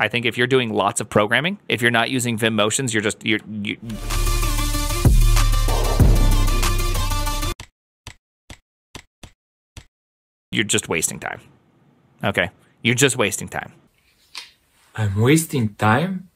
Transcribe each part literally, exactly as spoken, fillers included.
I think if you're doing lots of programming, if you're not using Vim motions, you're just, you're, you you're just wasting time. Okay. You're just wasting time. I'm wasting time?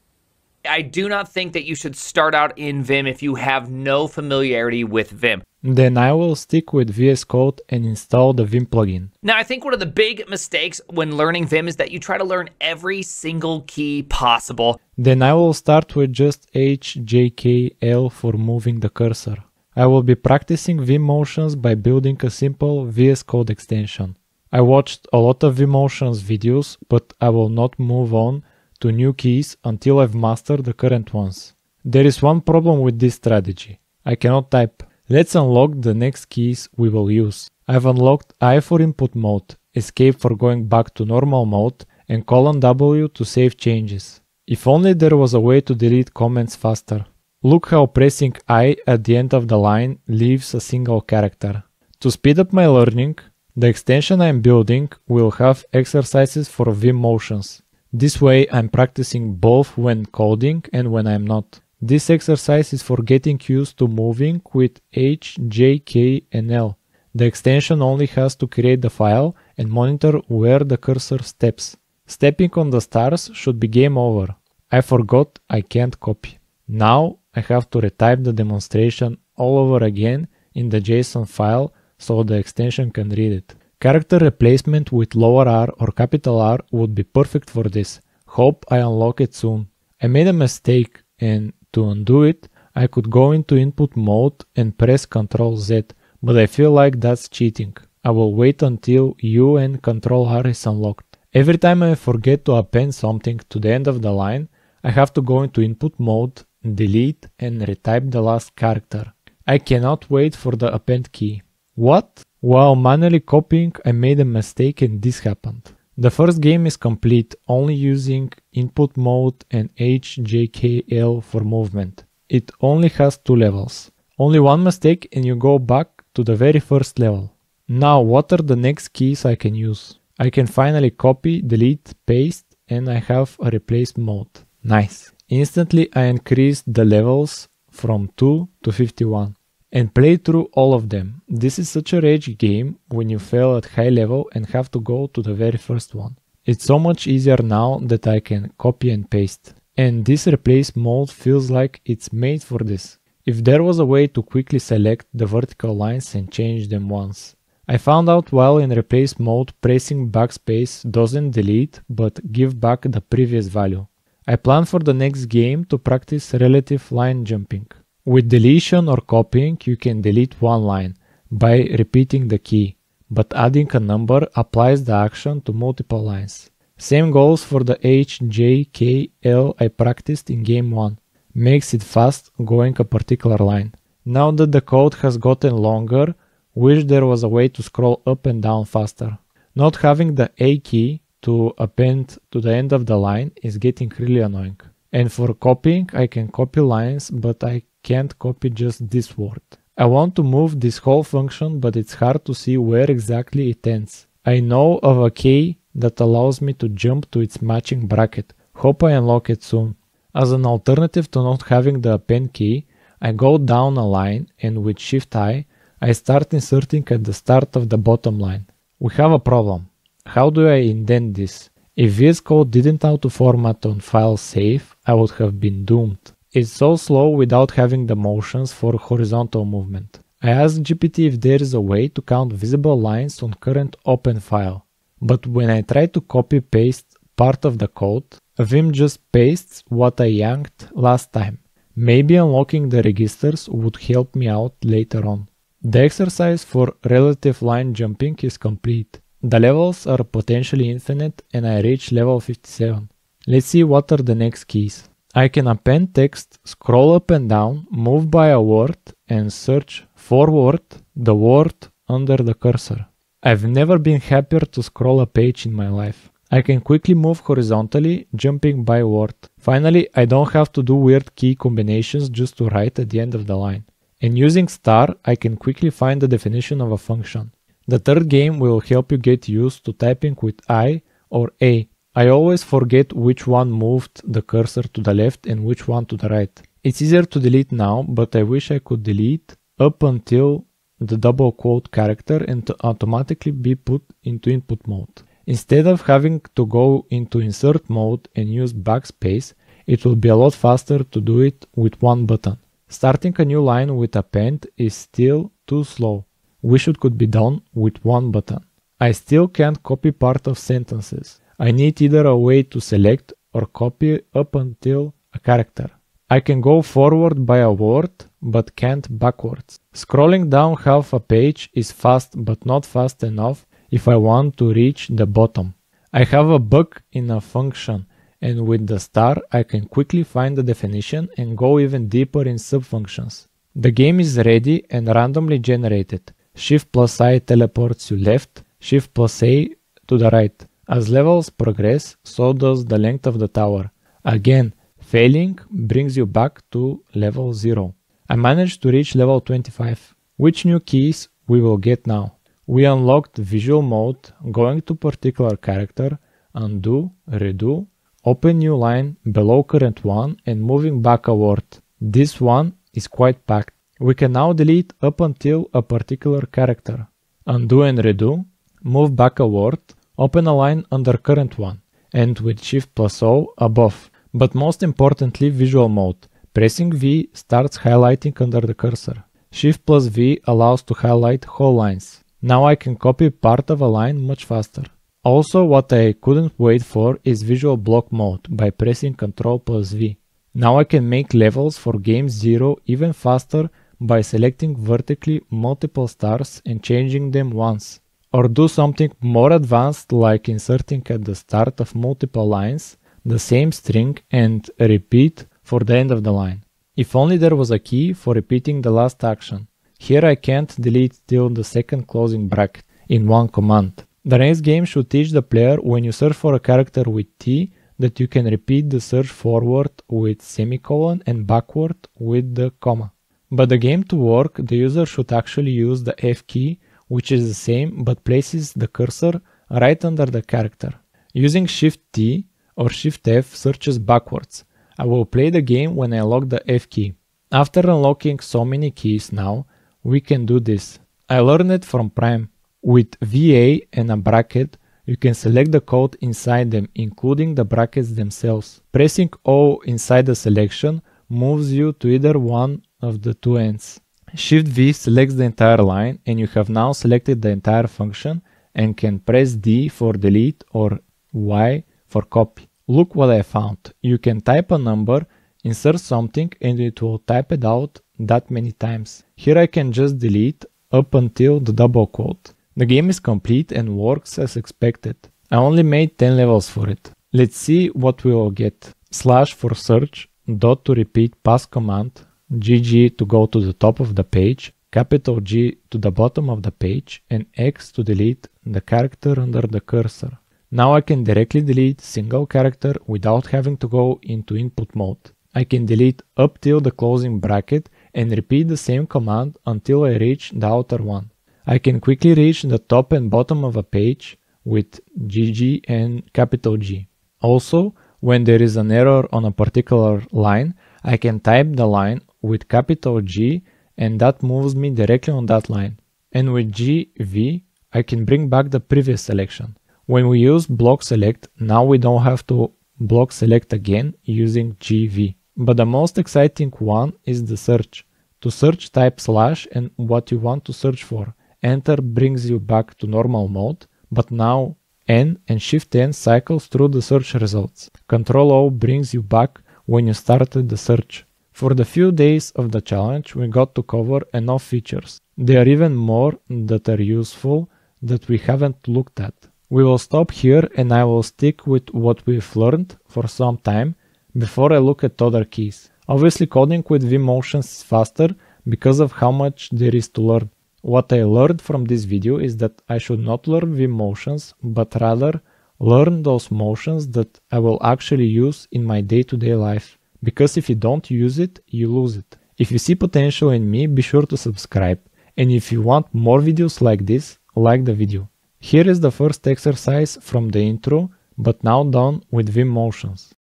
I do not think that you should start out in Vim if you have no familiarity with Vim. Then I will stick with V S Code and install the Vim plugin. Now, I think one of the big mistakes when learning Vim is that you try to learn every single key possible. Then I will start with just H, J, K, L for moving the cursor. I will be practicing Vim motions by building a simple V S Code extension. I watched a lot of Vim motions videos, but I will not move on to new keys until I've mastered the current ones. There is one problem with this strategy. I cannot type. Let's unlock the next keys we will use. I've unlocked I for input mode, escape for going back to normal mode, and colon W to save changes. If only there was a way to delete comments faster. Look how pressing I at the end of the line leaves a single character. To speed up my learning, the extension I'm building will have exercises for Vim motions. This way I'm practicing both when coding and when I'm not. This exercise is for getting used to moving with H, J, K, and L. The extension only has to create the file and monitor where the cursor steps. Stepping on the stars should be game over. I forgot I can't copy. Now I have to retype the demonstration all over again in the JSON file so the extension can read it. Character replacement with lower R or capital R would be perfect for this. Hope I unlock it soon. I made a mistake, and to undo it, I could go into input mode and press Ctrl Z, but I feel like that's cheating. I will wait until U and Ctrl R is unlocked. Every time I forget to append something to the end of the line, I have to go into input mode, delete, and retype the last character. I cannot wait for the append key. What? While manually copying, I made a mistake and this happened. The first game is complete, only using input mode and H, J, K, L for movement. It only has two levels. Only one mistake and you go back to the very first level. Now what are the next keys I can use? I can finally copy, delete, paste, and I have a replace mode. Nice. Instantly I increased the levels from two to fifty-one. And play through all of them. This is such a rage game when you fail at high level and have to go to the very first one. It's so much easier now that I can copy and paste. And this replace mode feels like it's made for this. If there was a way to quickly select the vertical lines and change them once. I found out while in replace mode pressing backspace doesn't delete but give back the previous value. I plan for the next game to practice relative line jumping. With deletion or copying, you can delete one line by repeating the key, but adding a number applies the action to multiple lines. Same goes for the H, J, K, L I practiced in game one. Makes it fast going a particular line. Now that the code has gotten longer, wish there was a way to scroll up and down faster. Not having the A key to append to the end of the line is getting really annoying. And for copying, I can copy lines, but I can't copy just this word. I want to move this whole function, but it's hard to see where exactly it ends. I know of a key that allows me to jump to its matching bracket. Hope I unlock it soon. As an alternative to not having the append key, I go down a line and with Shift I, I start inserting at the start of the bottom line. We have a problem. How do I indent this? If V S Code didn't auto-format on file save, I would have been doomed. It's so slow without having the motions for horizontal movement. I asked G P T if there is a way to count visible lines on current open file. But when I try to copy-paste part of the code, Vim just pastes what I yanked last time. Maybe unlocking the registers would help me out later on. The exercise for relative line jumping is complete. The levels are potentially infinite and I reach level fifty-seven. Let's see what are the next keys. I can append text, scroll up and down, move by a word and search forward the word under the cursor. I've never been happier to scroll a page in my life. I can quickly move horizontally, jumping by word. Finally, I don't have to do weird key combinations just to write at the end of the line. And using star, I can quickly find the definition of a function. The third game will help you get used to typing with I or A I always forget which one moved the cursor to the left and which one to the right. It's easier to delete now, but I wish I could delete up until the double quote character and to automatically be put into input mode. Instead of having to go into insert mode and use backspace, it will be a lot faster to do it with one button. Starting a new line with append is still too slow. Wish it could be done with one button. I still can't copy part of sentences. I need either a way to select or copy up until a character. I can go forward by a word, but can't backwards. Scrolling down half a page is fast, but not fast enough if I want to reach the bottom. I have a bug in a function, and with the star I can quickly find the definition and go even deeper in subfunctions. The game is ready and randomly generated. Shift plus I teleports you left, Shift plus A to the right. As levels progress, so does the length of the tower. Again, failing brings you back to level zero. I managed to reach level twenty-five. Which new keys we will get now? We unlocked visual mode, going to particular character, undo, redo, open new line below current one and moving back a word. This one is quite packed. We can now delete up until a particular character. Undo and redo, move back a word, open a line under current one, and with Shift plus O above. But most importantly, visual mode. Pressing V starts highlighting under the cursor. Shift plus V allows to highlight whole lines. Now I can copy part of a line much faster. Also, what I couldn't wait for is visual block mode by pressing Ctrl plus V. Now I can make levels for game zero even faster by selecting vertically multiple stars and changing them once. Or do something more advanced like inserting at the start of multiple lines the same string and repeat for the end of the line. If only there was a key for repeating the last action. Here I can't delete till the second closing bracket in one command. The next game should teach the player when you search for a character with T that you can repeat the search forward with semicolon and backward with the comma. But the game to work, the user should actually use the F key, which is the same but places the cursor right under the character. Using Shift T or Shift F searches backwards. I will play the game when I unlock the F key. After unlocking so many keys now, we can do this. I learned it from Prime. With V A and a bracket, you can select the code inside them, including the brackets themselves. Pressing O inside the selection moves you to either one of the two ends. Shift V selects the entire line and you have now selected the entire function and can press D for delete or Y for copy. Look what I found. You can type a number, insert something and it will type it out that many times. Here I can just delete up until the double quote. The game is complete and works as expected. I only made ten levels for it. Let's see what we will get. Slash for search, dot to repeat past command, G G to go to the top of the page, capital G to the bottom of the page, and X to delete the character under the cursor. Now I can directly delete single character without having to go into input mode. I can delete up till the closing bracket and repeat the same command until I reach the outer one. I can quickly reach the top and bottom of a page with G G and capital G. Also, when there is an error on a particular line, I can type the line with capital G and that moves me directly on that line. And with G V, I can bring back the previous selection. When we use block select, now we don't have to block select again using G V. But the most exciting one is the search. To search, type slash and what you want to search for. Enter brings you back to normal mode, but now N and Shift N cycles through the search results. Control O brings you back when you started the search. For the few days of the challenge, we got to cover enough features. There are even more that are useful that we haven't looked at. We will stop here and I will stick with what we've learned for some time before I look at other keys. Obviously, coding with Vim motions is faster because of how much there is to learn. What I learned from this video is that I should not learn Vim motions, but rather learn those motions that I will actually use in my day-to-day life. Because if you don't use it, you lose it. If you see potential in me, be sure to subscribe. And if you want more videos like this, like the video. Here is the first exercise from the intro but now done with Vim motions.